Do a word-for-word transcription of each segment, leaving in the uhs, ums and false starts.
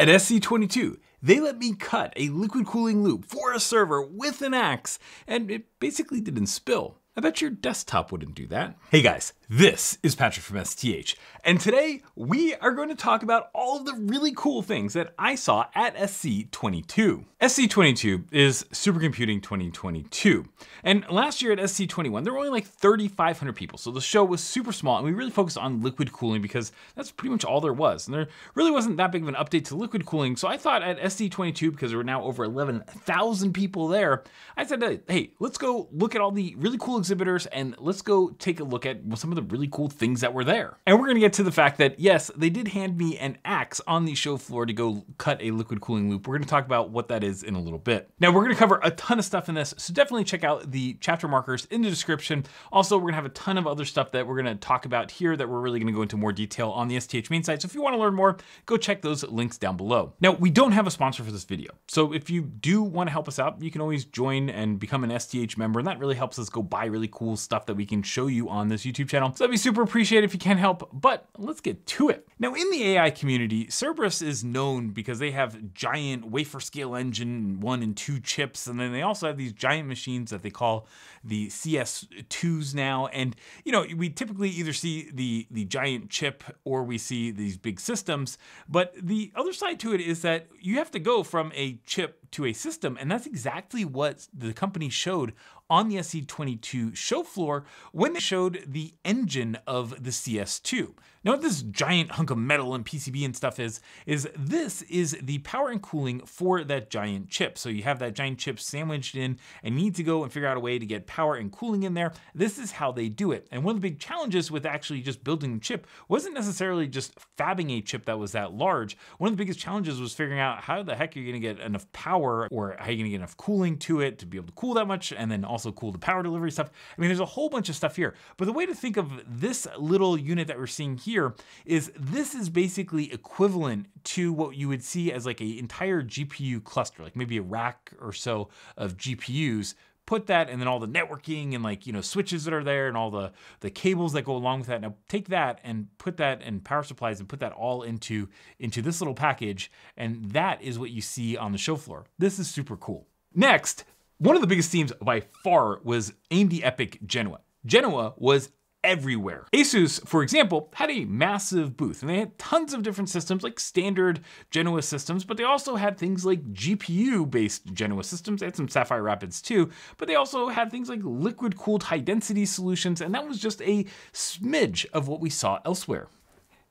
At S C twenty-two, they let me cut a liquid cooling loop for a server with an axe, and it basically didn't spill. I bet your desktop wouldn't do that. Hey guys, this is Patrick from S T H, and today we are going to talk about all of the really cool things that I saw at S C twenty-two. S C twenty-two is Supercomputing twenty twenty-two, and last year at S C twenty-one, there were only like thirty-five hundred people, so the show was super small, and we really focused on liquid cooling because that's pretty much all there was, and there really wasn't that big of an update to liquid cooling, so I thought at S C twenty-two, because there were now over eleven thousand people there, I said, hey, let's go look at all the really cool exhibitors, and let's go take a look at some of the really cool things that were there. And we're gonna get to the fact that yes, they did hand me an axe on the show floor to go cut a liquid cooling loop. We're gonna talk about what that is in a little bit. Now we're gonna cover a ton of stuff in this, so definitely check out the chapter markers in the description. Also, we're gonna have a ton of other stuff that we're gonna talk about here that we're really gonna go into more detail on the S T H main site. So if you wanna learn more, go check those links down below. Now we don't have a sponsor for this video. So if you do wanna help us out, you can always join and become an S T H member, and that really helps us go buy really cool stuff that we can show you on this YouTube channel. So that'd be super appreciated if you can help, but let's get to it. Now in the A I community, Cerebras is known because they have giant wafer scale engine one and two chips. And then they also have these giant machines that they call the C S twos now. And you know, we typically either see the, the giant chip or we see these big systems, but the other side to it is that you have to go from a chip to a system, and that's exactly what the company showed on the S C twenty-two show floor when they showed the engine of the C S two. Now what this giant hunk of metal and P C B and stuff is, is this is the power and cooling for that giant chip. So you have that giant chip sandwiched in and need to go and figure out a way to get power and cooling in there. This is how they do it. And one of the big challenges with actually just building the chip wasn't necessarily just fabbing a chip that was that large. One of the biggest challenges was figuring out how the heck you're gonna get enough power, or how you're gonna get enough cooling to it to be able to cool that much, and then also also cool the power delivery stuff. I mean, there's a whole bunch of stuff here, but the way to think of this little unit that we're seeing here is this is basically equivalent to what you would see as like an entire G P U cluster, like maybe a rack or so of G P Us. Put that, and then all the networking and like, you know, switches that are there and all the, the cables that go along with that. Now take that and put that and power supplies and put that all into, into this little package. And that is what you see on the show floor. This is super cool. Next, one of the biggest themes by far was A M D EPYC Genoa. Genoa was everywhere. Asus, for example, had a massive booth, and they had tons of different systems, like standard Genoa systems, but they also had things like G P U-based Genoa systems. They had some Sapphire Rapids too, but they also had things like liquid-cooled high-density solutions, and that was just a smidge of what we saw elsewhere.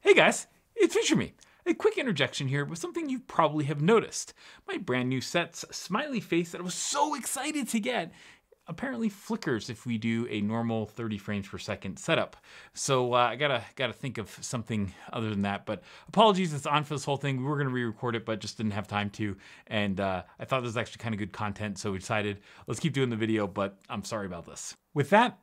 Hey guys, it's Fisher Me. A quick interjection here with something you probably have noticed. My brand new set's smiley face that I was so excited to get apparently flickers if we do a normal thirty frames per second setup. So uh, I gotta gotta think of something other than that, but apologies, it's on for this whole thing. We were gonna re-record it, but just didn't have time to. And uh, I thought this was actually kind of good content, so we decided let's keep doing the video, but I'm sorry about this. With that,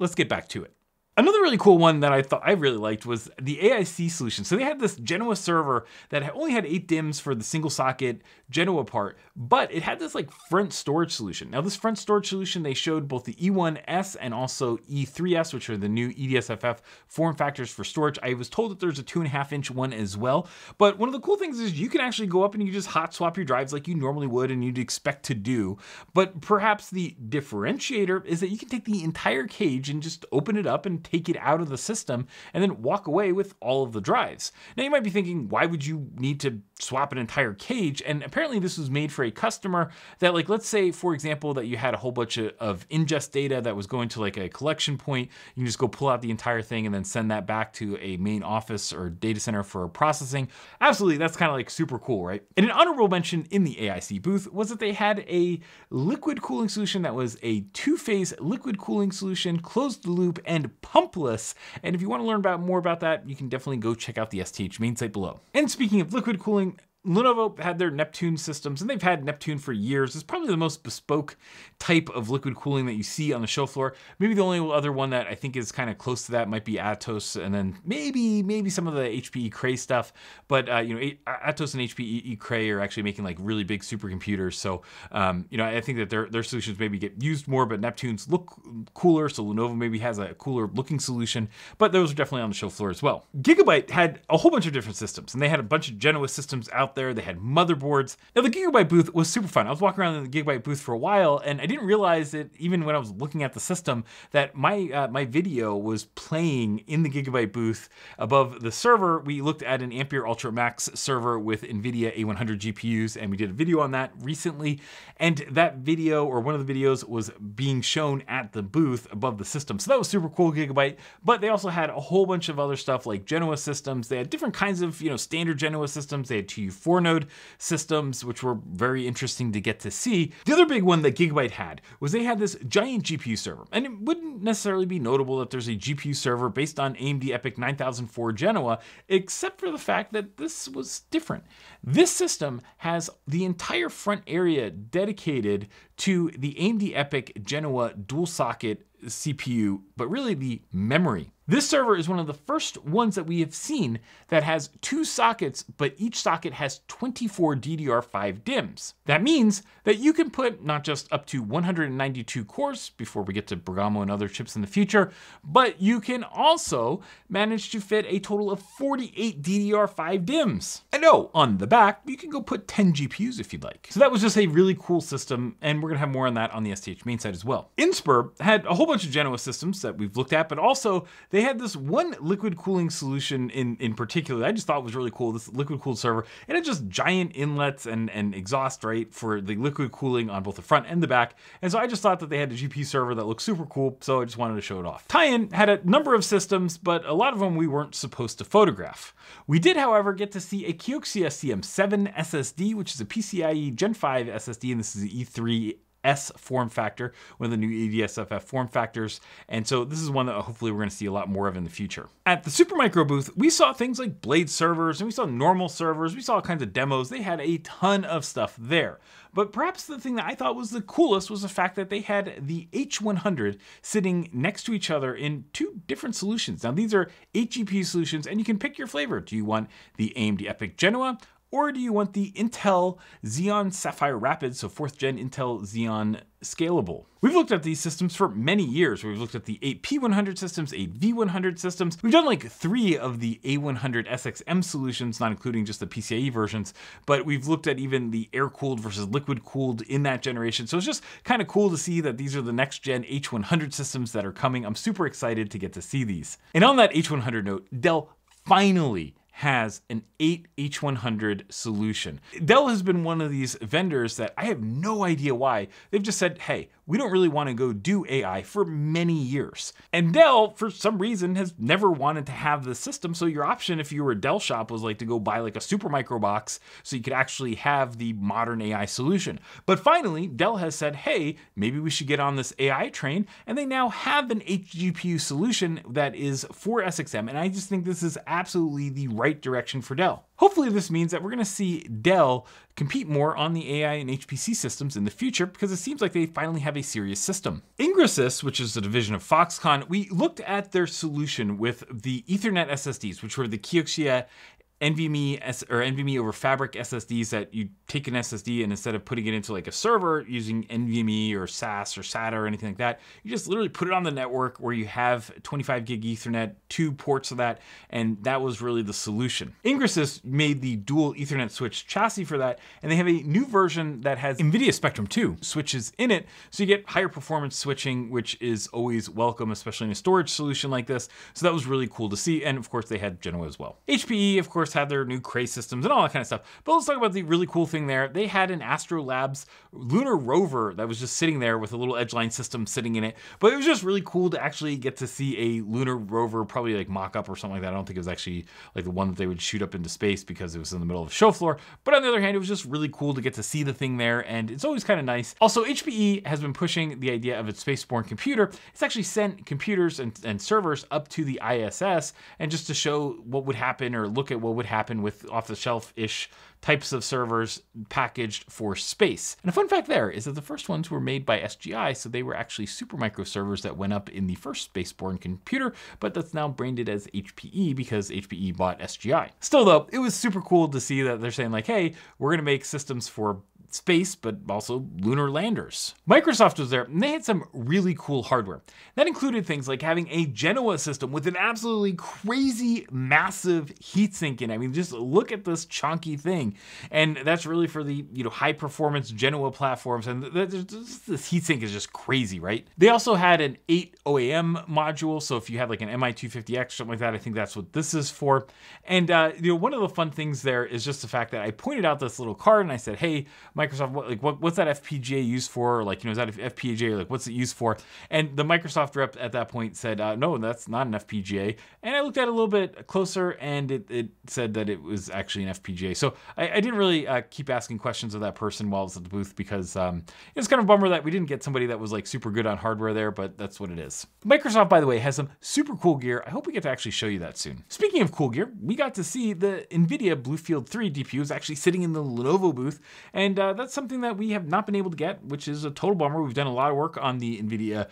let's get back to it. Another really cool one that I thought I really liked was the A I C solution. So they had this Genoa server that only had eight DIMMs for the single socket Genoa part, but it had this like front storage solution. Now this front storage solution, they showed both the E one S and also E three S, which are the new E D S F F form factors for storage. I was told that there's a two and a half inch one as well. But one of the cool things is you can actually go up and you just hot swap your drives like you normally would and you'd expect to do. But perhaps the differentiator is that you can take the entire cage and just open it up and take it out of the system and then walk away with all of the drives. Now you might be thinking, why would you need to swap an entire cage? And apparently this was made for a customer that, like, let's say for example, that you had a whole bunch of, of ingest data that was going to like a collection point. You can just go pull out the entire thing and then send that back to a main office or data center for processing. Absolutely, that's kind of like super cool, right? And an honorable mention in the A I C booth was that they had a liquid cooling solution that was a two-phase liquid cooling solution, closed the loop and pumpless. And if you want to learn about more about that, you can definitely go check out the S T H main site below. And speaking of liquid cooling, Lenovo had their Neptune systems, and they've had Neptune for years. It's probably the most bespoke type of liquid cooling that you see on the show floor. Maybe the only other one that I think is kind of close to that might be Atos, and then maybe maybe some of the H P E Cray stuff. But uh, you know, Atos and H P E Cray are actually making like really big supercomputers. So um, you know, I think that their their solutions maybe get used more, but Neptune's look cooler, so Lenovo maybe has a cooler looking solution. But those are definitely on the show floor as well. Gigabyte had a whole bunch of different systems, and they had a bunch of Genoa systems out there. there. They had motherboards. Now the Gigabyte booth was super fun. I was walking around in the Gigabyte booth for a while and I didn't realize it even when I was looking at the system that my, uh, my video was playing in the Gigabyte booth above the server. We looked at an Ampere Ultra Max server with NVIDIA A one hundred G P Us and we did a video on that recently. And that video or one of the videos was being shown at the booth above the system. So that was super cool, Gigabyte. But they also had a whole bunch of other stuff like Genoa systems. They had different kinds of, you know, standard Genoa systems. They had two U four node systems, which were very interesting to get to see. The other big one that Gigabyte had was they had this giant G P U server. And it wouldn't necessarily be notable that there's a G P U server based on A M D EPYC nine thousand four Genoa, except for the fact that this was different. This system has the entire front area dedicated to the A M D EPYC Genoa dual socket C P U, but really the memory. This server is one of the first ones that we have seen that has two sockets, but each socket has twenty-four D D R five DIMMs. That means that you can put not just up to one hundred ninety-two cores before we get to Bergamo and other chips in the future, but you can also manage to fit a total of forty-eight D D R five DIMMs. I know on the back, you can go put ten G P Us if you'd like. So that was just a really cool system. And we're gonna have more on that on the S T H main side as well. Inspur had a whole bunch of Genoa systems that we've looked at, but also they They had this one liquid cooling solution in, in particular that I just thought was really cool, this liquid cooled server. It had just giant inlets and, and exhaust, right, for the liquid cooling on both the front and the back. And so I just thought that they had a G P U server that looked super cool, so I just wanted to show it off. Tyen had a number of systems, but a lot of them we weren't supposed to photograph. We did, however, get to see a Kioxia C M seven S S D, which is a PCIe Gen five S S D, and this is the E three S form factor, one of the new E D S F F form factors. And so this is one that hopefully we're gonna see a lot more of in the future. At the Supermicro booth, we saw things like Blade servers and we saw normal servers, we saw all kinds of demos. They had a ton of stuff there. But perhaps the thing that I thought was the coolest was the fact that they had the H one hundred sitting next to each other in two different solutions. Now these are eight G P U solutions and you can pick your flavor. Do you want the A M D EPYC Genoa? Or do you want the Intel Xeon Sapphire Rapids, so fourth gen Intel Xeon Scalable? We've looked at these systems for many years. We've looked at the eight P one hundred systems, eight V one hundred systems. We've done like three of the A one hundred S X M solutions, not including just the PCIe versions, but we've looked at even the air-cooled versus liquid-cooled in that generation. So it's just kind of cool to see that these are the next-gen H one hundred systems that are coming. I'm super excited to get to see these. And on that H one hundred note, Dell finally has an eight H one hundred solution. Dell has been one of these vendors that I have no idea why. They've just said, hey, we don't really wanna go do A I for many years. And Dell, for some reason, has never wanted to have the system. So your option if you were a Dell shop was like to go buy like a Supermicro box so you could actually have the modern A I solution. But finally, Dell has said, hey, maybe we should get on this A I train. And they now have an H G P U solution that is for S X M. And I just think this is absolutely the right direction for Dell. Hopefully this means that we're gonna see Dell compete more on the A I and H P C systems in the future because it seems like they finally have a serious system. Ingrasys, which is a division of Foxconn, we looked at their solution with the Ethernet S S Ds, which were the Kioxia NVMe or NVMe over fabric S S Ds that you take an S S D and instead of putting it into like a server using NVMe or S A S or SATA or anything like that, you just literally put it on the network where you have twenty-five gig Ethernet, two ports of that, and that was really the solution. Ingrasys made the dual Ethernet switch chassis for that, and they have a new version that has NVIDIA Spectrum two switches in it, so you get higher performance switching, which is always welcome, especially in a storage solution like this. So that was really cool to see, and of course they had Genoa as well. H P E, of course, had their new Cray systems and all that kind of stuff. But let's talk about the really cool thing there. They had an Astera Labs lunar rover that was just sitting there with a little edgeline system sitting in it. But it was just really cool to actually get to see a lunar rover, probably like mock-up or something like that. I don't think it was actually like the one that they would shoot up into space because it was in the middle of the show floor. But on the other hand, it was just really cool to get to see the thing there. And it's always kind of nice. Also, H P E has been pushing the idea of its spaceborne computer. It's actually sent computers and, and servers up to the I S S and just to show what would happen or look at what would would happen with off-the-shelf-ish types of servers packaged for space. And a fun fact there is that the first ones were made by S G I, so they were actually Supermicro servers that went up in the first spaceborne computer, but that's now branded as H P E because H P E bought S G I. Still though, it was super cool to see that they're saying like, hey, we're gonna make systems for space, but also lunar landers. Microsoft was there, and they had some really cool hardware. That included things like having a Genoa system with an absolutely crazy, massive heatsink in it. I mean, just look at this chunky thing. And that's really for the, you know, high-performance Genoa platforms, and this heatsink is just crazy, right? They also had an eight O A M module, so if you had like an M I two fifty X or something like that, I think that's what this is for. And uh, you know, one of the fun things there is just the fact that I pointed out this little card and I said, hey, Microsoft, what, like, what, what's that F P G A used for? Or like, you know, is that F P G A? Like, what's it used for? And the Microsoft rep at that point said, uh, no, that's not an F P G A. And I looked at it a little bit closer, and it, it said that it was actually an F P G A. So I, I didn't really uh, keep asking questions of that person while I was at the booth, because um, it's kind of a bummer that we didn't get somebody that was like super good on hardware there, but that's what it is. Microsoft, by the way, has some super cool gear. I hope we get to actually show you that soon. Speaking of cool gear, we got to see the NVIDIA BlueField three D P U is actually sitting in the Lenovo booth, and uh, that's something that we have not been able to get, which is a total bummer. We've done a lot of work on the NVIDIA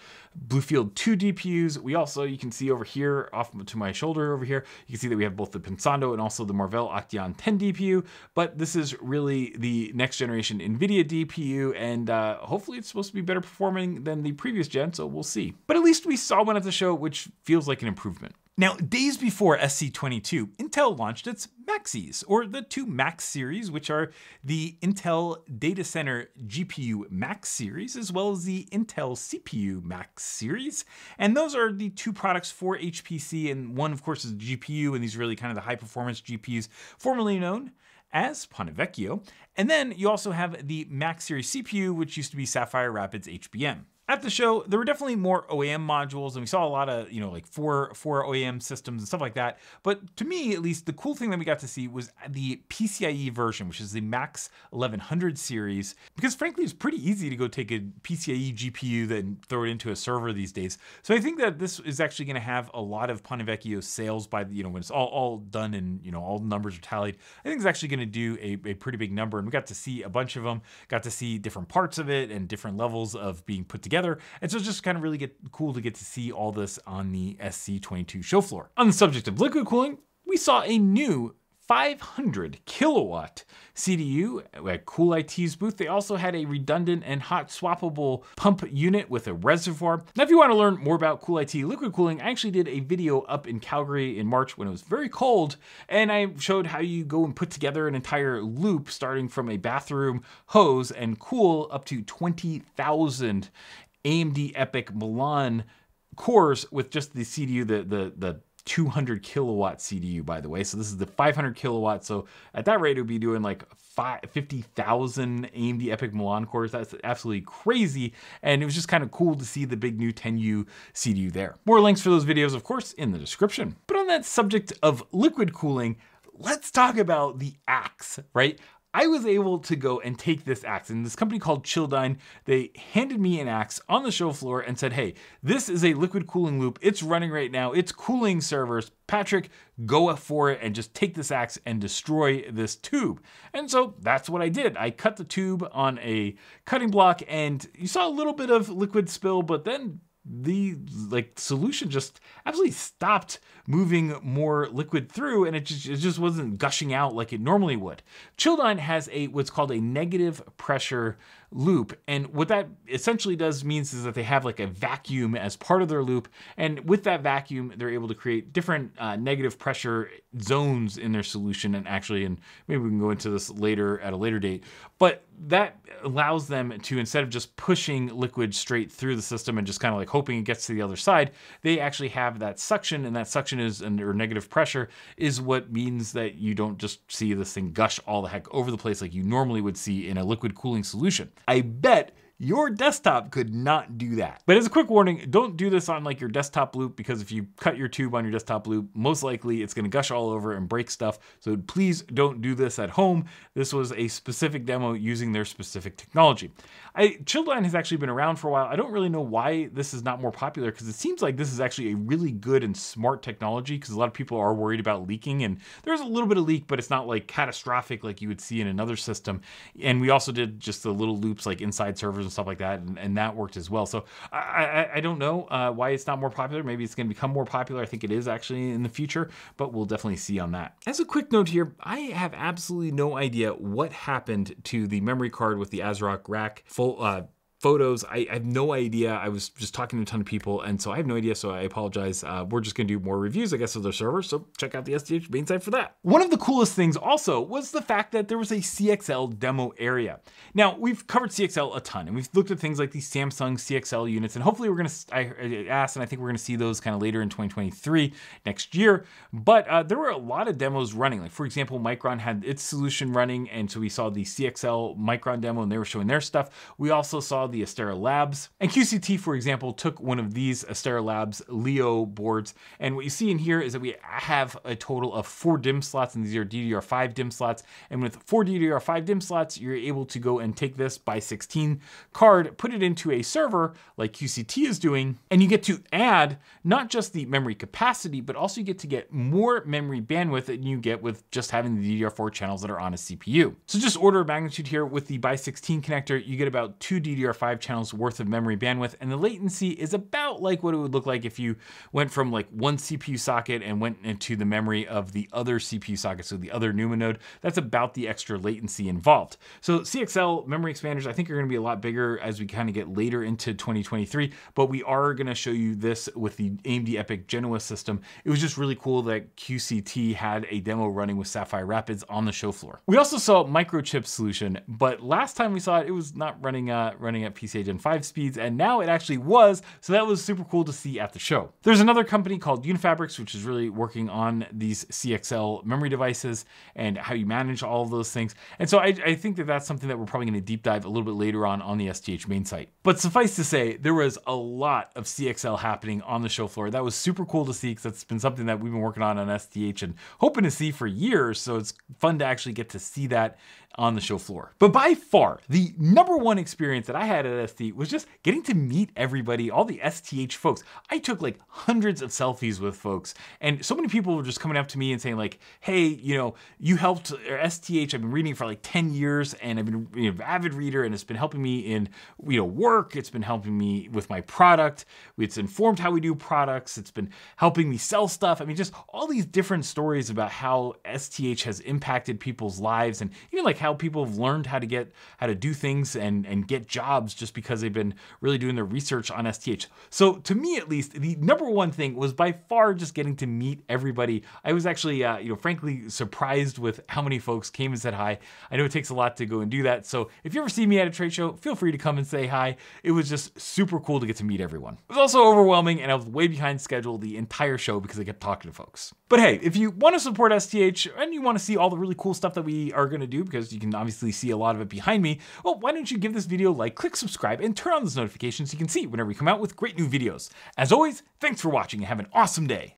BlueField two D P Us. We also, you can see over here, off to my shoulder over here, you can see that we have both the Pensando and also the Marvell Octeon ten D P U, but this is really the next generation NVIDIA D P U, and uh, hopefully it's supposed to be better performing than the previous gen, so we'll see. But at least we saw one at the show, which feels like an improvement. Now, days before S C twenty-two, Intel launched its Maxes, or the two Max series, which are the Intel Data Center G P U Max series, as well as the Intel C P U Max series. And those are the two products for H P C, and one, of course, is the G P U, and these really kind of the high-performance G P Us, formerly known as Ponte Vecchio. And then you also have the Max series C P U, which used to be Sapphire Rapids H B M. At the show, there were definitely more O A M modules, and we saw a lot of, you know, like four, four O A M systems and stuff like that. But to me, at least, the cool thing that we got to see was the PCIe version, which is the Max eleven hundred series, because frankly, it's pretty easy to go take a PCIe G P U then throw it into a server these days. So I think that this is actually going to have a lot of Ponte Vecchio sales by, you know, when it's all, all done and, you know, all numbers are tallied. I think it's actually going to do a, a pretty big number, and we got to see a bunch of them, got to see different parts of it and different levels of being put together. Together. And so it's just kind of really get cool to get to see all this on the S C twenty-two show floor. On the subject of liquid cooling, we saw a new five hundred kilowatt C D U at CoolIT's booth. They also had a redundant and hot swappable pump unit with a reservoir. Now, if you want to learn more about CoolIT liquid cooling, I actually did a video up in Calgary in March when it was very cold, and I showed how you go and put together an entire loop starting from a bathroom hose and cool up to twenty thousand A M D EPYC Milan cores with just the C D U, the, the, the two hundred kilowatt C D U, by the way. So this is the five hundred kilowatt. So at that rate, it would be doing like fifty thousand A M D EPYC Milan cores. That's absolutely crazy. And it was just kind of cool to see the big new ten U C D U there. More links for those videos, of course, in the description. But on that subject of liquid cooling, let's talk about the axe, right? I was able to go and take this axe, and this company called Chilldyne, they handed me an axe on the show floor and said, hey, this is a liquid cooling loop. It's running right now. It's cooling servers. Patrick, go for it and just take this axe and destroy this tube. And so that's what I did. I cut the tube on a cutting block, and you saw a little bit of liquid spill, but then the like solution just absolutely stopped moving more liquid through, and it just, it just wasn't gushing out like it normally would. Chilldyne has a what's called a negative pressure loop, and what that essentially does means is that they have like a vacuum as part of their loop, and with that vacuum, they're able to create different uh, negative pressure zones in their solution. And actually, and maybe we can go into this later at a later date, but that allows them to, instead of just pushing liquid straight through the system and just kind of like hoping it gets to the other side, they actually have that suction, and that suction is, or negative pressure, is what means that you don't just see this thing gush all the heck over the place like you normally would see in a liquid cooling solution. I bet your desktop could not do that. But as a quick warning, don't do this on like your desktop loop, because if you cut your tube on your desktop loop, most likely it's gonna gush all over and break stuff. So please don't do this at home. This was a specific demo using their specific technology. I, Chilldyne has actually been around for a while. I don't really know why this is not more popular, because it seems like this is actually a really good and smart technology, because a lot of people are worried about leaking, and there's a little bit of leak, but it's not like catastrophic like you would see in another system. And we also did just the little loops like inside servers and stuff like that, and, and that worked as well. So I, I, I don't know uh, why it's not more popular. Maybe it's going to become more popular. I think it is actually in the future, but we'll definitely see on that. As a quick note here, I have absolutely no idea what happened to the memory card with the ASRock rack full uh, photos. I, I have no idea. I was just talking to a ton of people, and so I have no idea, so I apologize. Uh, we're just gonna do more reviews, I guess, of their servers, so check out the S G H main site for that. One of the coolest things also was the fact that there was a C X L demo area. Now, we've covered C X L a ton, and we've looked at things like the Samsung C X L units, and hopefully we're gonna, I asked, and I think we're gonna see those kind of later in twenty twenty-three, next year, but uh, there were a lot of demos running. Like, for example, Micron had its solution running, and so we saw the C X L Micron demo, and they were showing their stuff. We also saw the Astera Labs, and Q C T, for example, took one of these Astera Labs Leo boards. And what you see in here is that we have a total of four DIMM slots, and these are D D R five DIMM slots. And with four D D R five DIMM slots, you're able to go and take this by sixteen card, put it into a server like Q C T is doing, and you get to add not just the memory capacity, but also you get to get more memory bandwidth than you get with just having the D D R four channels that are on a C P U. So just order of magnitude here, with the by sixteen connector, you get about two D D R five five channels worth of memory bandwidth, and the latency is about like what it would look like if you went from like one C P U socket and went into the memory of the other C P U socket, so the other NUMA node. That's about the extra latency involved. So C X L memory expanders, I think, are going to be a lot bigger as we kind of get later into twenty twenty-three, but we are going to show you this with the A M D EPYC Genoa system. It was just really cool that Q C T had a demo running with Sapphire Rapids on the show floor. We also saw Microchip's solution, but last time we saw it, it was not running uh, running at P C I Gen five speeds, and now it actually was, so that was super cool to see at the show. There's another company called Unifabrics, which is really working on these C X L memory devices and how you manage all of those things. And so I, I think that that's something that we're probably going to deep dive a little bit later on on the S G H main site. But suffice to say, there was a lot of C X L happening on the show floor. That was super cool to see, because that's been something that we've been working on on S G H and hoping to see for years, so it's fun to actually get to see that on the show floor. But by far, the number one experience that I had at S T was just getting to meet everybody, all the S T H folks. I took like hundreds of selfies with folks, and so many people were just coming up to me and saying like, hey, you know, you helped S T H. I've been reading for like ten years, and I've been, you know, an avid reader, and it's been helping me in, you know, work. It's been helping me with my product. It's informed how we do products. It's been helping me sell stuff. I mean, just all these different stories about how S T H has impacted people's lives, and even like how how people have learned how to get, how to do things and, and get jobs just because they've been really doing their research on S T H. So to me, at least, the number one thing was by far just getting to meet everybody. I was actually, uh, you know, frankly surprised with how many folks came and said hi. I know it takes a lot to go and do that. So if you ever see me at a trade show, feel free to come and say hi. It was just super cool to get to meet everyone. It was also overwhelming, and I was way behind schedule the entire show because I kept talking to folks. But hey, if you want to support S T H and you want to see all the really cool stuff that we are going to do, because you can obviously see a lot of it behind me, well, why don't you give this video a like, click subscribe, and turn on those notifications so you can see whenever we come out with great new videos. As always, thanks for watching and have an awesome day.